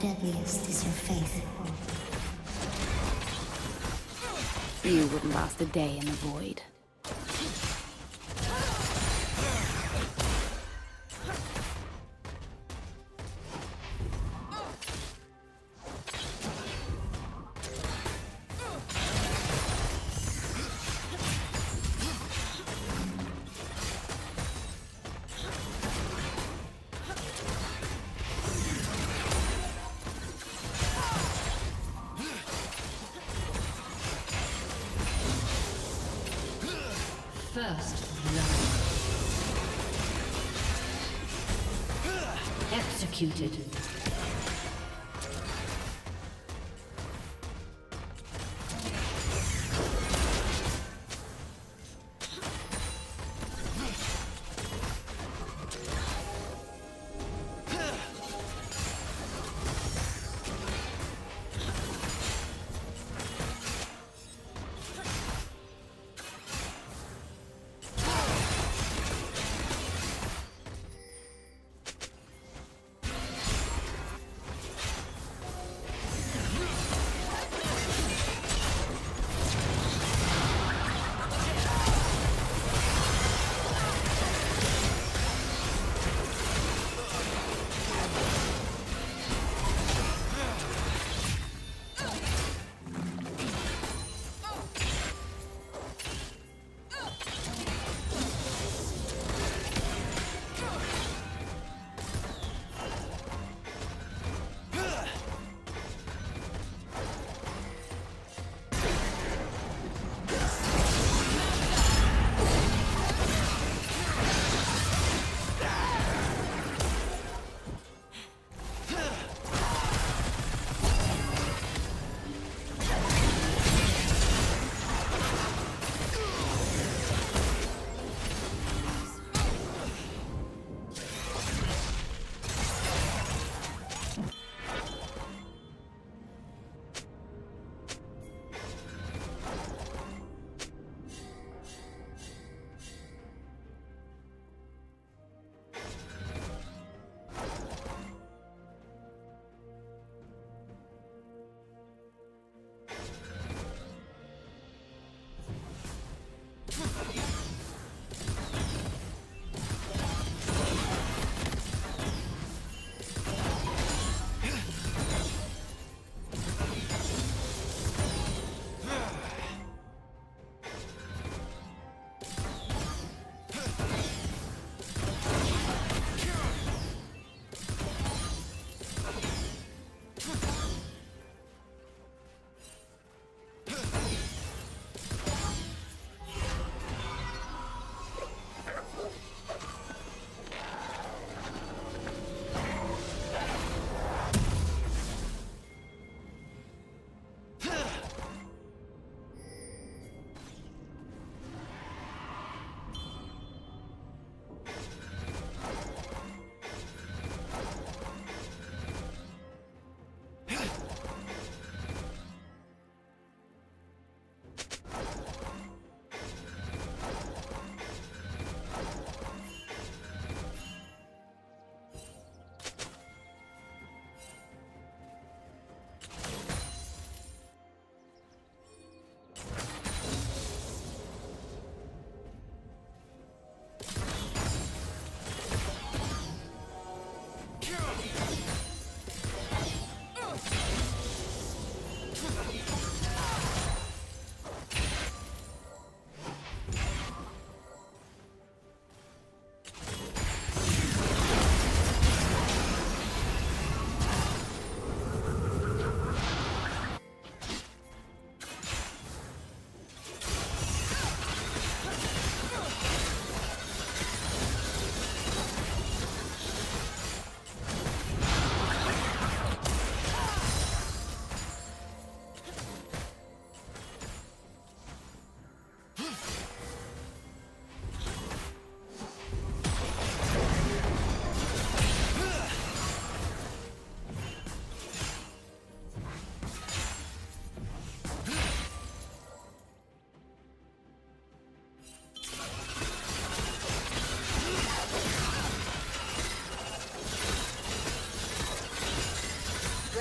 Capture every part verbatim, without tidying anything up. deadliest is your faith. You wouldn't last a day in the void. First love. Executed.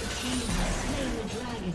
Red team has slain the dragon.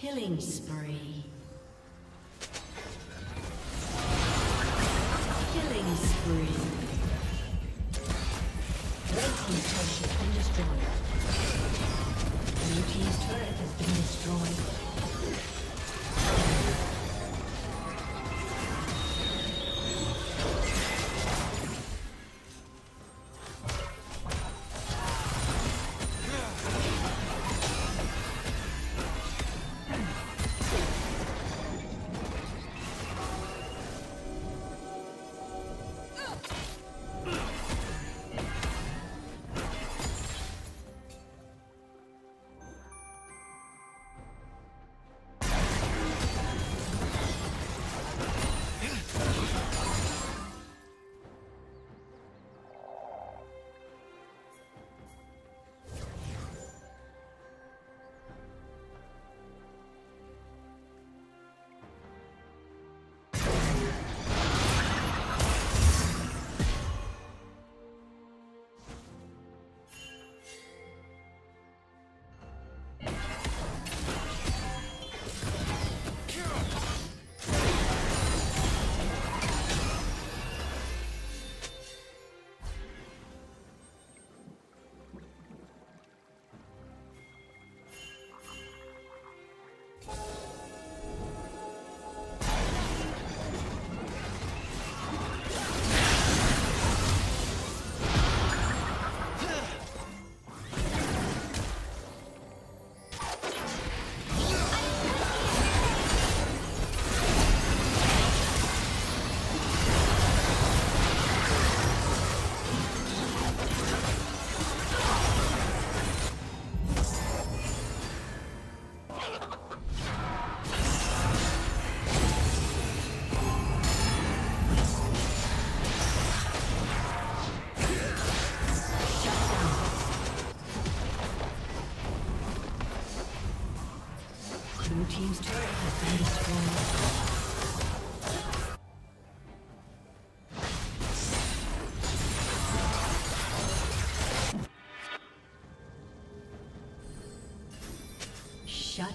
Killing spree. Killing spree. Red team's turret has been destroyed. Blue team's turret has been destroyed. Team's turret has been destroyed. Shut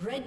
Red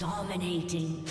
Dominating.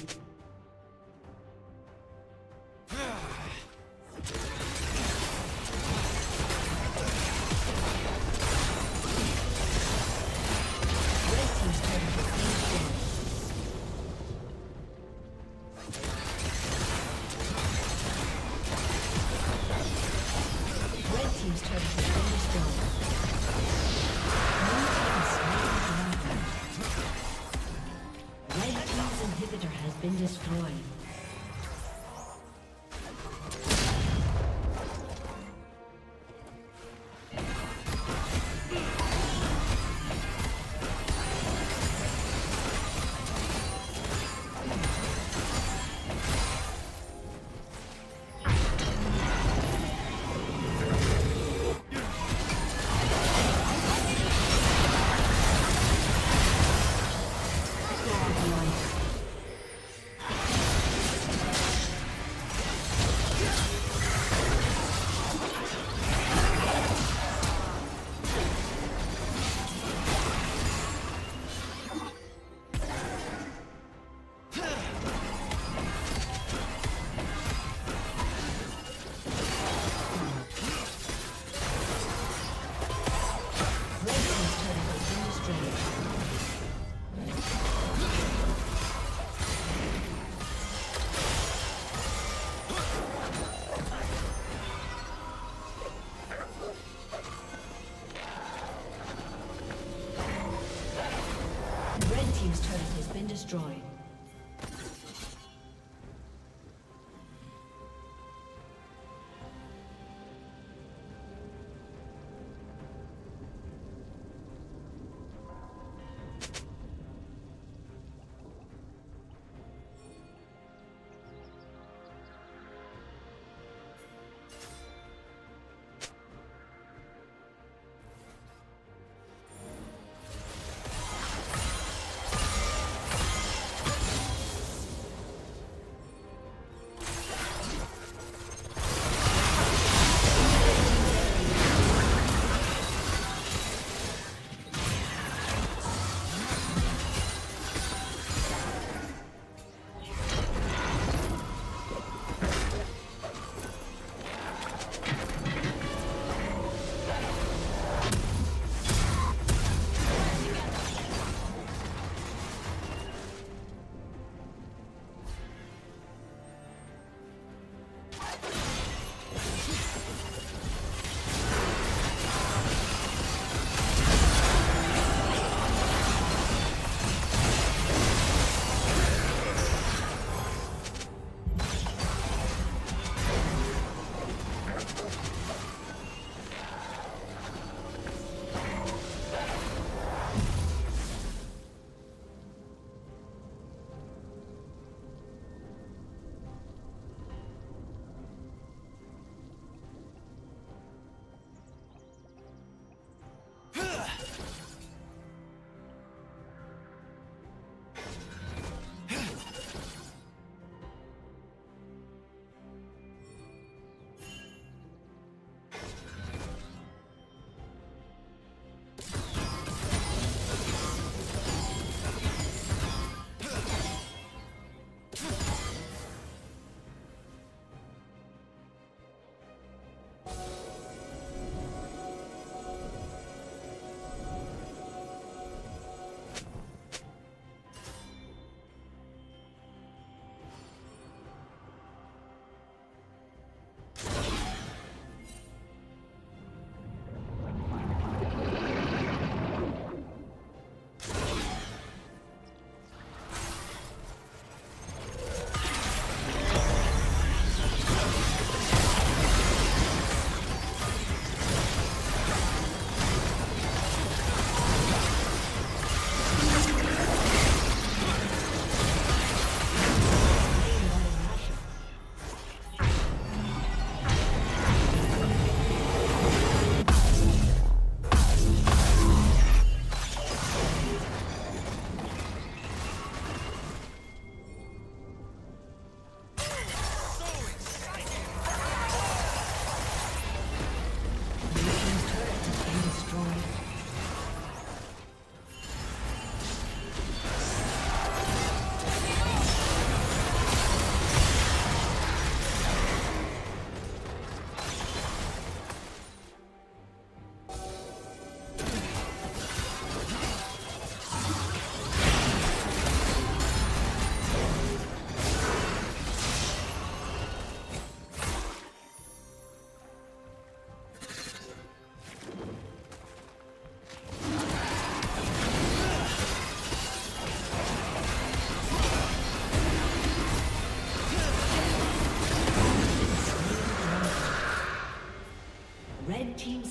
Destroyed.